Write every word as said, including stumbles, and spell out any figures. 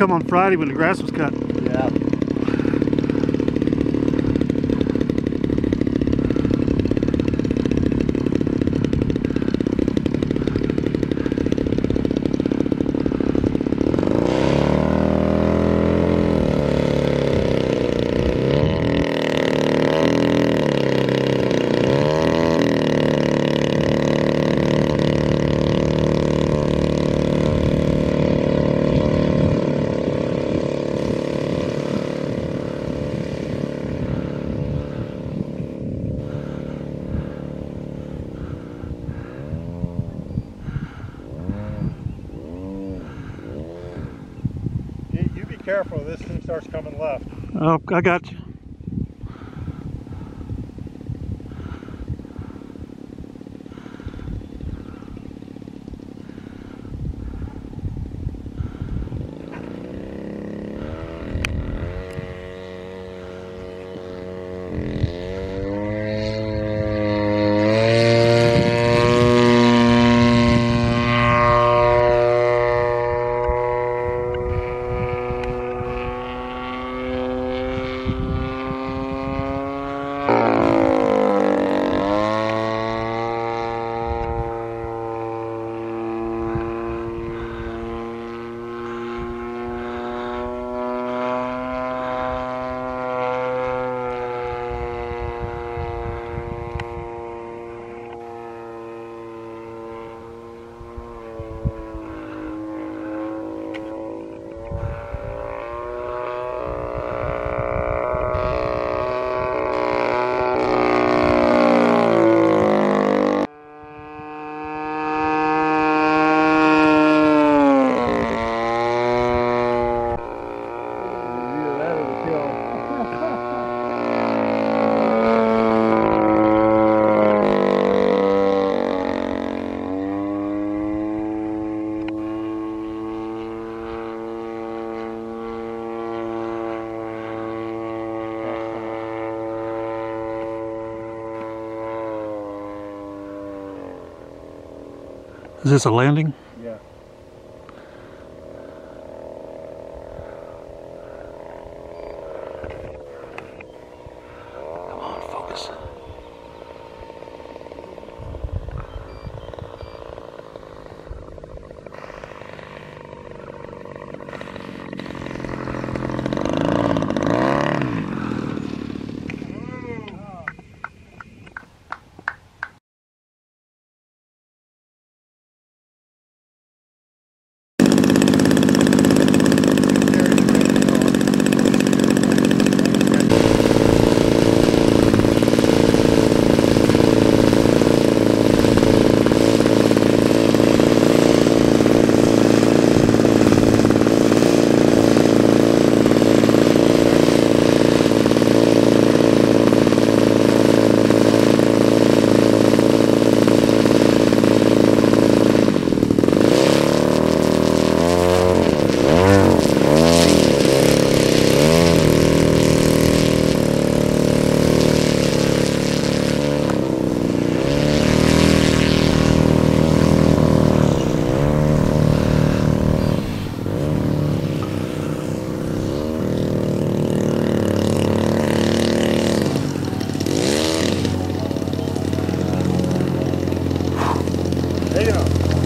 come on Friday when the grass was cut. Yeah. Careful, this thing starts coming left. Oh, I got you. Is this a landing? Yeah. Come on, focus. There you go.